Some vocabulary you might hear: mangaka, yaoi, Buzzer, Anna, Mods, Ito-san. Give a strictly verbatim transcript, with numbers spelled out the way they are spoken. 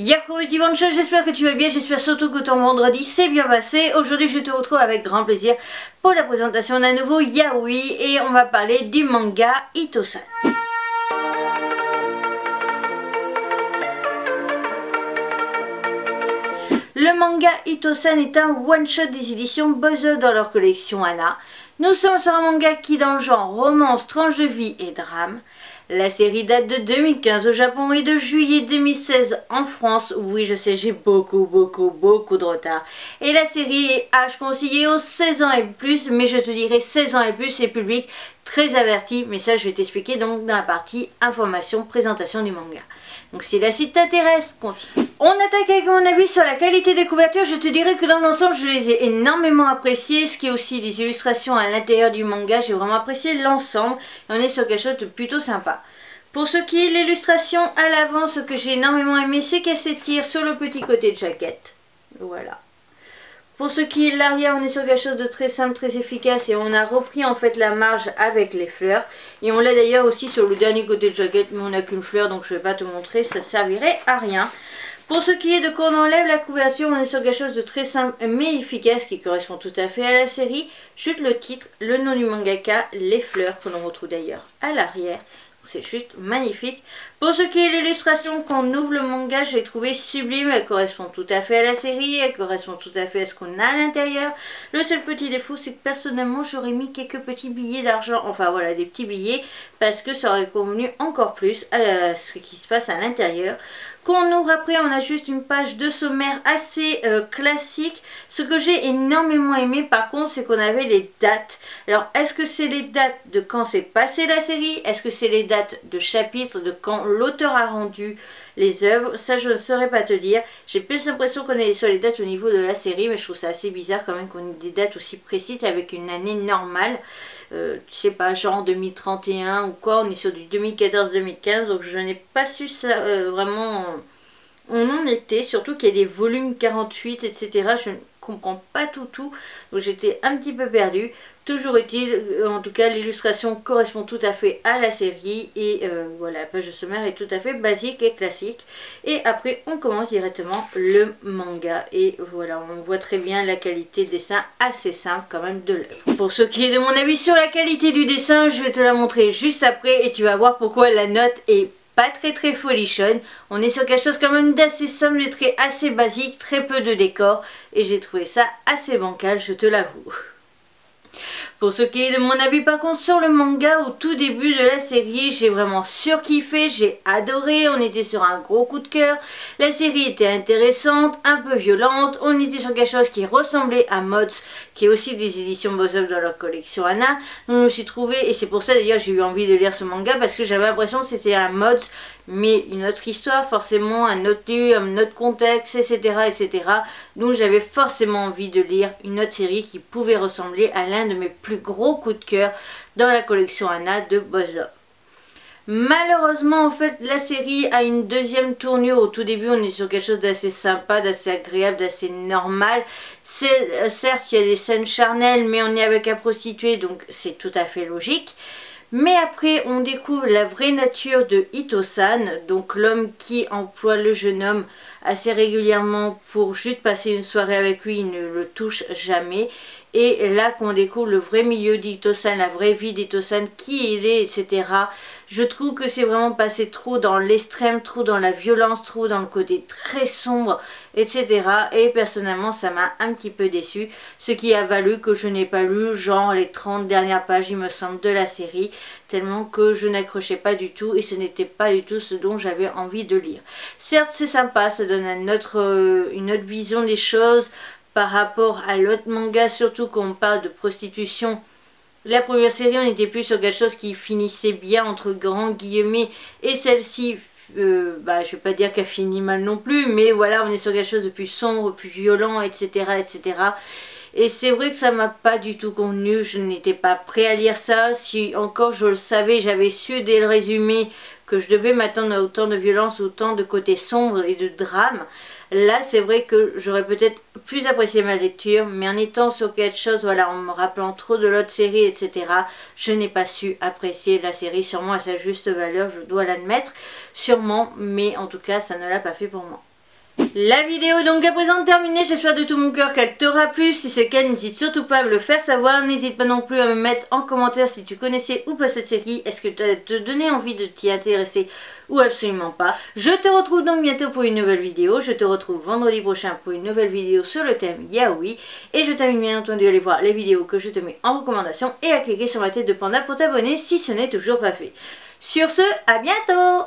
Yahoo dimanche, j'espère que tu vas bien, j'espère surtout que ton vendredi s'est bien passé. Aujourd'hui je te retrouve avec grand plaisir pour la présentation d'un nouveau yaoi et on va parler du manga Ito-san. Le manga Ito-san est un one-shot des éditions Buzzer dans leur collection Anna. Nous sommes sur un manga qui dans le genre romance, tranche de vie et drame. La série date de deux mille quinze au Japon et de juillet deux mille seize en France. Oui, je sais, j'ai beaucoup, beaucoup, beaucoup de retard. Et la série est âge conseillé aux seize ans et plus, mais je te dirais seize ans et plus, c'est public très averti. Mais ça, je vais t'expliquer donc dans la partie information, présentation du manga. Donc si la suite t'intéresse, continue. On attaque avec mon avis sur la qualité des couvertures. Je te dirais que dans l'ensemble je les ai énormément appréciées, ce qui est aussi des illustrations à l'intérieur du manga. J'ai vraiment apprécié l'ensemble et on est sur quelque chose de plutôt sympa. Pour ce qui est de l'illustration à l'avant, ce que j'ai énormément aimé c'est qu'elle s'étire sur le petit côté de jaquette. Voilà. Pour ce qui est de l'arrière, on est sur quelque chose de très simple, très efficace et on a repris en fait la marge avec les fleurs. Et on l'a d'ailleurs aussi sur le dernier côté de jaquette, mais on n'a qu'une fleur donc je ne vais pas te montrer, ça servirait à rien. Pour ce qui est de quand on enlève la couverture, on est sur quelque chose de très simple mais efficace qui correspond tout à fait à la série. Juste le titre, le nom du mangaka, les fleurs que l'on retrouve d'ailleurs à l'arrière. C'est juste magnifique. Pour ce qui est de l'illustration, quand on ouvre le manga, je l'ai trouvé sublime. Elle correspond tout à fait à la série, elle correspond tout à fait à ce qu'on a à l'intérieur. Le seul petit défaut, c'est que personnellement, j'aurais mis quelques petits billets d'argent. Enfin voilà, des petits billets, parce que ça aurait convenu encore plus à ce qui se passe à l'intérieur. Quand on ouvre après, on a juste une page de sommaire assez euh, classique. Ce que j'ai énormément aimé par contre, c'est qu'on avait les dates. Alors, est-ce que c'est les dates de quand s'est passée la série? Est-ce que c'est les dates de chapitre, de quand l'auteur a rendu les œuvres? Ça, je ne saurais pas te dire. J'ai plus l'impression qu'on est sur les dates au niveau de la série, mais je trouve ça assez bizarre quand même qu'on ait des dates aussi précises avec une année normale. Euh, je sais pas, genre deux mille trente et un ou quoi, on est sur du deux mille quatorze deux mille quinze, donc je n'ai pas su ça euh, vraiment... On en était, surtout qu'il y a des volumes quarante-huit, et cetera. Je ne comprends pas tout tout, donc j'étais un petit peu perdue. Toujours est-il, en tout cas, l'illustration correspond tout à fait à la série. Et euh, voilà, la page de sommaire est tout à fait basique et classique. Et après, on commence directement le manga. Et voilà, on voit très bien la qualité de dessin assez simple quand même de l'œuvre. Pour ce qui est de mon avis sur la qualité du dessin, je vais te la montrer juste après et tu vas voir pourquoi la note est pas très très folichonne. On est sur quelque chose quand même d'assez simple, des traits assez basiques, très peu de décors et j'ai trouvé ça assez bancal, je te l'avoue. Pour ce qui est de mon avis par contre sur le manga, au tout début de la série, j'ai vraiment surkiffé, j'ai adoré, on était sur un gros coup de cœur, la série était intéressante, un peu violente, on était sur quelque chose qui ressemblait à Mods, qui est aussi des éditions Buzzer dans leur collection Anna. Je me suis trouvée, et c'est pour ça d'ailleurs j'ai eu envie de lire ce manga, parce que j'avais l'impression que c'était un Mods, mais une autre histoire, forcément, un autre lieu, un autre contexte, et cetera et cetera. Donc j'avais forcément envie de lire une autre série qui pouvait ressembler à l'un de mes plus gros coups de cœur dans la collection Anna de Buzzer. Malheureusement en fait la série a une deuxième tournure. Au tout début on est sur quelque chose d'assez sympa, d'assez agréable, d'assez normal. Certes il y a des scènes charnelles mais on est avec un prostitué donc c'est tout à fait logique. Mais après on découvre la vraie nature de Ito-san, donc l'homme qui emploie le jeune homme assez régulièrement pour juste passer une soirée avec lui, il ne le touche jamais. Et là qu'on découvre le vrai milieu d'Ito-san, la vraie vie d'Ito-san, qui il est, et cetera. Je trouve que c'est vraiment passé trop dans l'extrême, trop dans la violence, trop dans le côté très sombre, et cetera. Et personnellement ça m'a un petit peu déçu, ce qui a valu que je n'ai pas lu genre les trente dernières pages il me semble de la série, tellement que je n'accrochais pas du tout et ce n'était pas du tout ce dont j'avais envie de lire. Certes c'est sympa, ça donne un autre, euh, une autre vision des choses par rapport à l'autre manga, surtout quand on parle de prostitution. La première série on était plus sur quelque chose qui finissait bien entre grands guillemets et celle-ci, euh, bah, je vais pas dire qu'elle finit mal non plus, mais voilà on est sur quelque chose de plus sombre, plus violent, etc. etc. Et c'est vrai que ça m'a pas du tout convenu, je n'étais pas prêt à lire ça. Si encore je le savais, j'avais su dès le résumé que je devais m'attendre à autant de violence, autant de côté sombre et de drame. Là c'est vrai que j'aurais peut-être plus apprécié ma lecture, mais en étant sur quelque chose, voilà, en me rappelant trop de l'autre série, et cetera. Je n'ai pas su apprécier la série, sûrement à sa juste valeur, je dois l'admettre, sûrement, mais en tout cas ça ne l'a pas fait pour moi. La vidéo donc à présent terminée, j'espère de tout mon cœur qu'elle t'aura plu. Si c'est le cas, n'hésite surtout pas à me le faire savoir. N'hésite pas non plus à me mettre en commentaire si tu connaissais ou pas cette série. Est-ce que ça te donnait envie de t'y intéresser ou absolument pas. Je te retrouve donc bientôt pour une nouvelle vidéo. Je te retrouve vendredi prochain pour une nouvelle vidéo sur le thème yaoi. Et je t'invite bien entendu à aller voir les vidéos que je te mets en recommandation et à cliquer sur ma tête de panda pour t'abonner si ce n'est toujours pas fait. Sur ce, à bientôt!